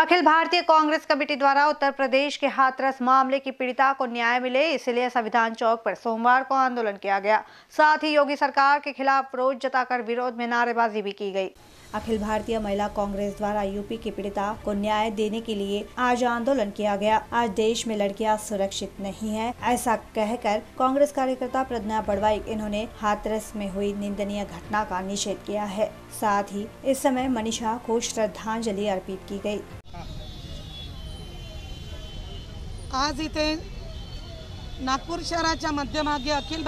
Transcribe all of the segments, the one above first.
Akhil Bharatiya Congress committee द्वारा उत्तर प्रदेश के हाथरस मामले की पीड़िता को न्याय मिले, इसलिए संविधान चौक पर सोमवार को आंदोलन किया गया। साथ ही योगी सरकार के खिलाफ रोष जताकर विरोध में नारेबाजी भी की गई। अखिल भारतीय महिला कांग्रेस द्वारा यूपी की पीड़िता को न्याय देने के लिए आज आंदोलन किया गया। आज देश में लड़कियां सुरक्षित नहीं हैं, ऐसा कहकर कांग्रेस कार्यकर्ता प्रज्ञा भड़वाई इन्होंने हाथरस में हुई निंदनीय घटना का निषेध किया है। साथ ही इस समय मनीषा को श्रद्धांजलि अर्पित की गई। आज इथे नागपूर शहराच्या मध्यभागी अखिल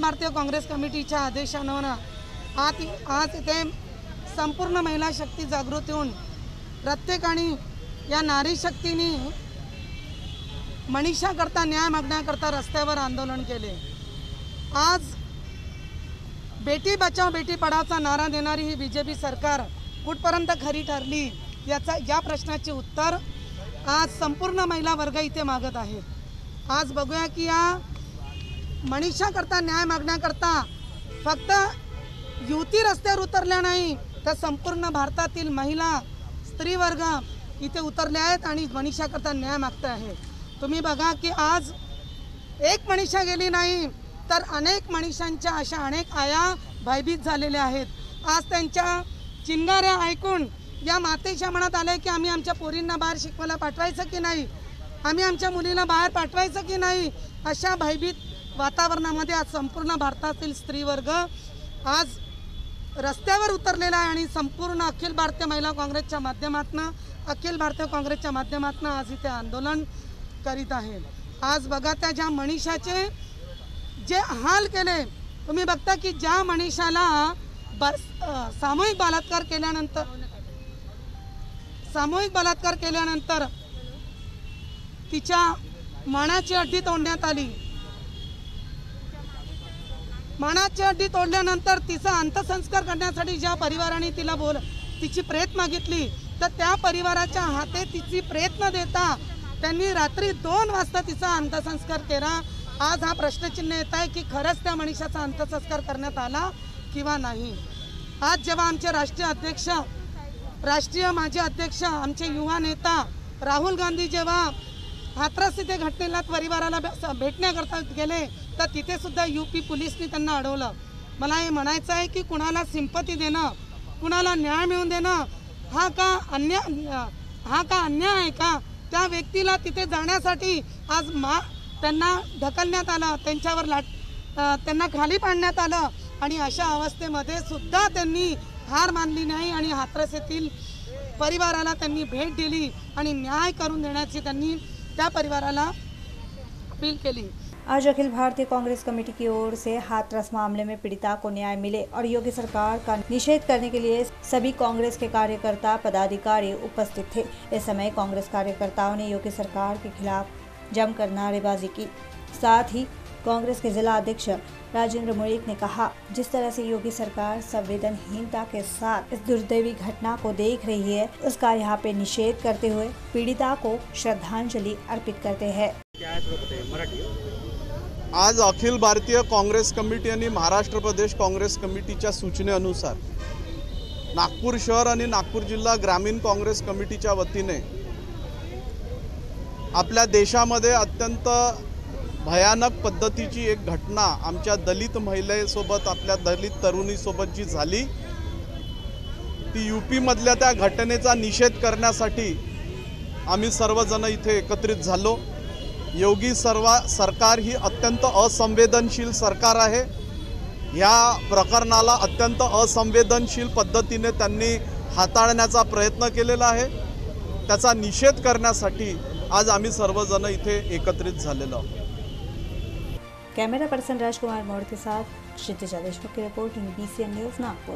भारतीय कांग्रेस कमिटीच्या आदेशानुसार आज इथे संपूर्ण महिला शक्ती जागृत होऊन प्रत्येकाने या नारी शक्तीने मनीषाकरता न्याय मागण्याकरता रस्त्यावर आंदोलन केले। आज बेटी बचाओ बेटी पढाओचा नारा देणारी ही बीजेपी सरकार कुठपर्यंत खरी ठरली या प्रश्नाचे उत्तर आज संपूर्ण महिला वर्ग इथे मागत आहे। आज बघूया की या मनीषाकरता न्याय मागण्याकरता फक्त युवती रस्त्यावर उतरल्या नाही तर संपूर्ण भारतातील महिला स्त्री वर्ग इथे उतरले आहेत आणि मनीषाकरता न्याय मागत आहे। तुम्ही बघा की आज एक मनीषा गेली नाही तर अनेक मनीषांच्या अशा अनेक आया भयभीत झालेल्या आहेत। आज त्यांच्या चिंगाऱ्या ऐकून या मातेच्या मनात आले की आम्ही आमच्या पोरींना बाहेर शिकवायला पाठवायचं की नाही, आम्ही आमच्या मुलीला बाहेर पाठवायचं की नाही, अशा भयभीत वातावरणामध्ये आज संपूर्ण भारतातील स्त्री वर्ग आज रस्त्यावर उतरलेला आहे आणि संपूर्ण अखिल भारतीय महिला कांग्रेसच्या माध्यमातून आज इथे आंदोलन करीत आहे। आज बघा त्या ज्या मनीषाचे जे हाल केले, तुम्ही बघता की ज्या मनीषाला सामूहिक बलात्कार केल्यानंतर तिच्या मानाची अड्डी तोडण्यात आली। मानाची अड्डी तोडल्यानंतर तिचा अंत्यसंस्कार करण्यासाठी ज्या परिवाराने तिला तिची प्रेत मागितली तर त्या परिवाराच्या हाते तिची प्रेत न देता त्यांनी रात्री 2 वाजता तिचा अंत्यसंस्कार केला। आज हा प्रश्नचिन्ह येत आहे की खरंच त्या मनीषाचा अंत्यसंस्कार करण्यात आला किंवा नाही। आज जेव्हा आमचे माजी अध्यक्ष आमचे युवा नेता राहुल गांधी जेव्हा हाथरस इथे घटनेला परिवाराला भेटण्याकरता गेले तर तिथे सुद्धा यूपी पोलिसने त्यांना अडवलं। मला हे म्हणायचं आहे की कुणाला सिंपती देणं, कुणाला न्याय मिळवून देणं हा का अन्याय आहे का? त्या व्यक्तीला तिथे जाण्यासाठी आज त्यांना ढकलण्यात आलं, त्यांच्यावर त्यांना खाली पाडण्यात आलं आणि अशा अवस्थेमध्ये सुद्धा त्यांनी हार मानली नाही आणि हाथरस येथील परिवाराला त्यांनी भेट दिली आणि न्याय करून देण्याची त्यांनी त्या परिवाराला अपील केली। आज अखिल भारतीय कांग्रेस कमेटी की ओर से हाथरस मामले में पीड़िता को न्याय मिले और योगी सरकार का निषेध करने के लिए सभी कांग्रेस के कार्यकर्ता पदाधिकारी उपस्थित थे। इस समय कांग्रेस कार्यकर्ताओं ने योगी सरकार के खिलाफ जमकर नारेबाजी की। साथ ही कांग्रेस के जिला अध्यक्ष राजेंद्र मलिक ने कहा, जिस तरह से योगी सरकार संवेदनहीनता के साथ इस दुर्दैवी घटना को देख रही है, उसका यहाँ पे निषेध करते हुए पीड़िता को श्रद्धांजलि अर्पित करते हैं। आज अखिल भारतीय कांग्रेस कमिटी आणि महाराष्ट्र प्रदेश कांग्रेस कमिटीच्या सूचनेनुसार नागपूर शहर आणि नागपूर जिल्हा ग्रामीण कांग्रेस कमिटीच्या वतीने आपल्या देशामध्ये अत्यंत भयानक पद्धतीची एक घटना आमच्या दलित महिलेसोबत, आपल्या दलित तरुणीसोबत जी झाली, ती यूपीमधल्या त्या घटनेचा निषेध करण्यासाठी आम्ही सर्वजण इथे एकत्रित झालो। योगी सरकार ही अत्यंत असंवेदनशील सरकार आहे। या प्रकरणाला अत्यंत असंवेदनशील पद्धतीने त्यांनी हाताळण्याचा प्रयत्न केलेला आहे। त्याचा निषेध करण्यासाठी आज आम्ही सर्वजण इथे एकत्रित झालेलो आहोत। कैमरा पर्सन राज कुमार मौड़ के साथ क्षितिजा देशमुख की रिपोर्ट INBCN न्यूज़ नागपुर।